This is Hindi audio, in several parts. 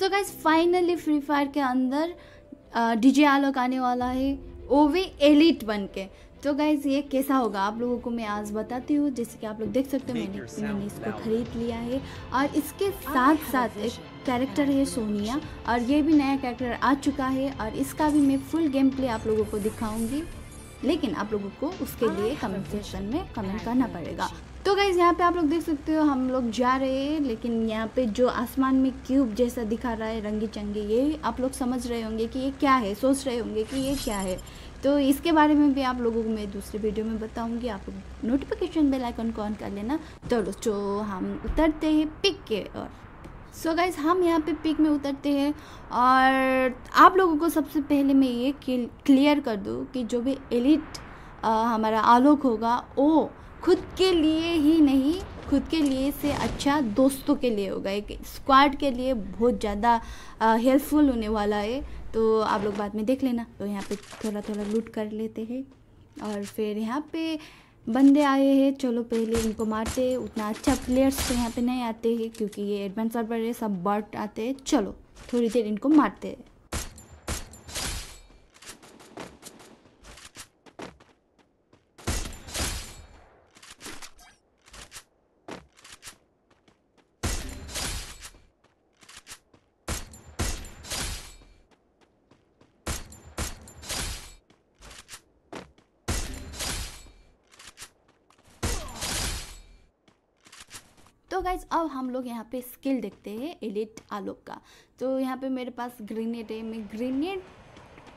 सो गाइस फाइनली फ्री फायर के अंदर डीजे आलोक आने वाला है वो भी एलिट बन के। तो गाइस ये कैसा होगा आप लोगों को मैं आज बताती हूँ। जैसे कि आप लोग देख सकते हो मैंने इसको खरीद लिया है और इसके साथ साथ एक कैरेक्टर है सोनिया और ये भी नया कैरेक्टर आ चुका है और इसका भी मैं फुल गेम प्ले आप लोगों को दिखाऊंगी, लेकिन आप लोगों को उसके लिए कमेंट सेक्शन में कमेंट करना पड़ेगा। तो गाइज़ यहाँ पे आप लोग देख सकते हो हम लोग जा रहे हैं, लेकिन यहाँ पे जो आसमान में क्यूब जैसा दिखा रहा है रंगी चंगी, ये आप लोग समझ रहे होंगे कि ये क्या है, सोच रहे होंगे कि ये क्या है। तो इसके बारे में भी आप लोगों को मैं दूसरे वीडियो में बताऊंगी। आप नोटिफिकेशन बेल आइकन को ऑन कर लेना। तो दोस्तों हम उतरते हैं पिक के और सो गाइज़ हम यहाँ पे पिक में उतरते हैं और आप लोगों को सबसे पहले मैं ये क्लियर कर दूँ कि जो भी एलिट हमारा आलोक होगा वो खुद के लिए ही नहीं, खुद के लिए से अच्छा दोस्तों के लिए होगा, एक स्क्वाड के लिए बहुत ज़्यादा हेल्पफुल होने वाला है। तो आप लोग बाद में देख लेना। तो यहाँ पे थोड़ा थोड़ा लूट कर लेते हैं और फिर यहाँ पे बंदे आए हैं, चलो पहले इनको मारते हैं। उतना अच्छा प्लेयर्स तो यहाँ पे नहीं आते हैं क्योंकि ये एडवांस सर्वर है, सब बॉट आते हैं। चलो थोड़ी देर इनको मारते हैं। तो गाइज अब हम लोग यहाँ पे स्किल देखते हैं एलिट आलोक का। तो यहाँ पे मेरे पास ग्रेनेड है, मैं ग्रेनेड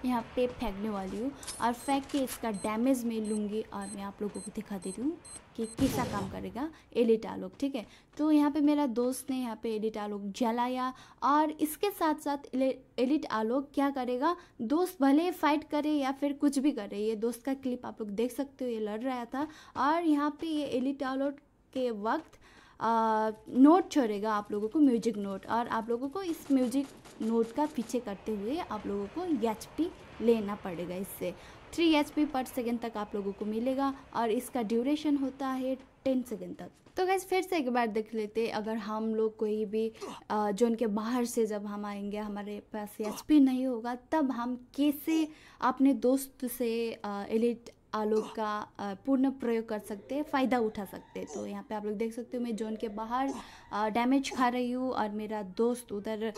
यहाँ पे फेंकने वाली हूँ और फेंक के इसका डैमेज मैं लूँगी और मैं आप लोगों को दिखा देती हूँ कि कैसा काम करेगा एलिट आलोक, ठीक है। तो यहाँ पे मेरा दोस्त ने यहाँ पे एलिट आलोक जलाया और इसके साथ साथ एलिट आलोक क्या करेगा, दोस्त भले फाइट करे या फिर कुछ भी करे, ये दोस्त का क्लिप आप लोग देख सकते हो, ये लड़ रहा था और यहाँ पर ये एलिट आलोक के वक्त नोट छोड़ेगा आप लोगों को, म्यूजिक नोट, और आप लोगों को इस म्यूजिक नोट का पीछे करते हुए आप लोगों को एचपी लेना पड़ेगा। इससे 3 HP पर सेकेंड तक आप लोगों को मिलेगा और इसका ड्यूरेशन होता है 10 सेकेंड तक। तो गाइस फिर से एक बार देख लेते, अगर हम लोग कोई भी जोन के बाहर से जब हम आएंगे हमारे पास एचपी नहीं होगा, तब हम कैसे अपने दोस्त से एलिट आलोक का पूर्ण प्रयोग कर सकते हैं, फ़ायदा उठा सकते हैं। तो यहाँ पे आप लोग देख सकते हो मैं जोन के बाहर डैमेज खा रही हूँ और मेरा दोस्त उधर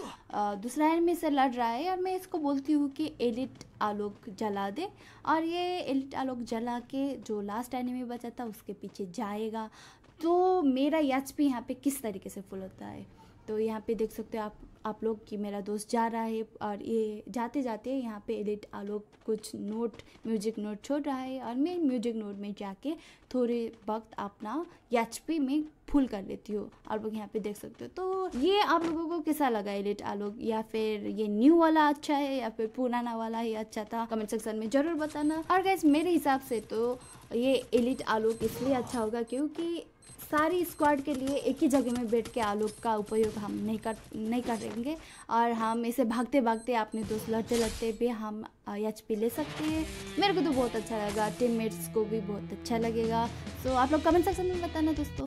दूसरा एनिमी से लड़ रहा है और मैं इसको बोलती हूँ कि एलिट आलोक जला दे और ये एलिट आलोक जला के जो लास्ट एनिमी बचा था उसके पीछे जाएगा। तो मेरा एचपी यहाँ पे किस तरीके से फुल होता है। तो यहाँ पे देख सकते हो आप लोग कि मेरा दोस्त जा रहा है और ये जाते जाते यहाँ पे एलिट आलोक कुछ नोट म्यूजिक नोट छोड़ रहा है और मैं म्यूजिक नोट में जाके थोड़े वक्त अपना एचपी में फुल कर लेती हूँ, आप लोग यहाँ पे देख सकते हो। तो ये आप लोगों को कैसा लगा एलिट आलोक, या फिर ये न्यू वाला अच्छा है या फिर पुराना वाला ही अच्छा था, कमेंट सेक्शन में ज़रूर बताना। और गाइस मेरे हिसाब से तो ये एलिट आलोक इसलिए अच्छा होगा क्योंकि सारी स्क्वाड के लिए एक ही जगह में बैठ के आलोक का उपयोग हम नहीं करेंगे और हम इसे भागते भागते अपने दोस्त लड़ते लड़ते भी हम एचपी ले सकते हैं। मेरे को तो बहुत अच्छा लगा, टीममेट्स को भी बहुत अच्छा लगेगा। तो आप लोग कमेंट सेक्शन में बताना दोस्तों।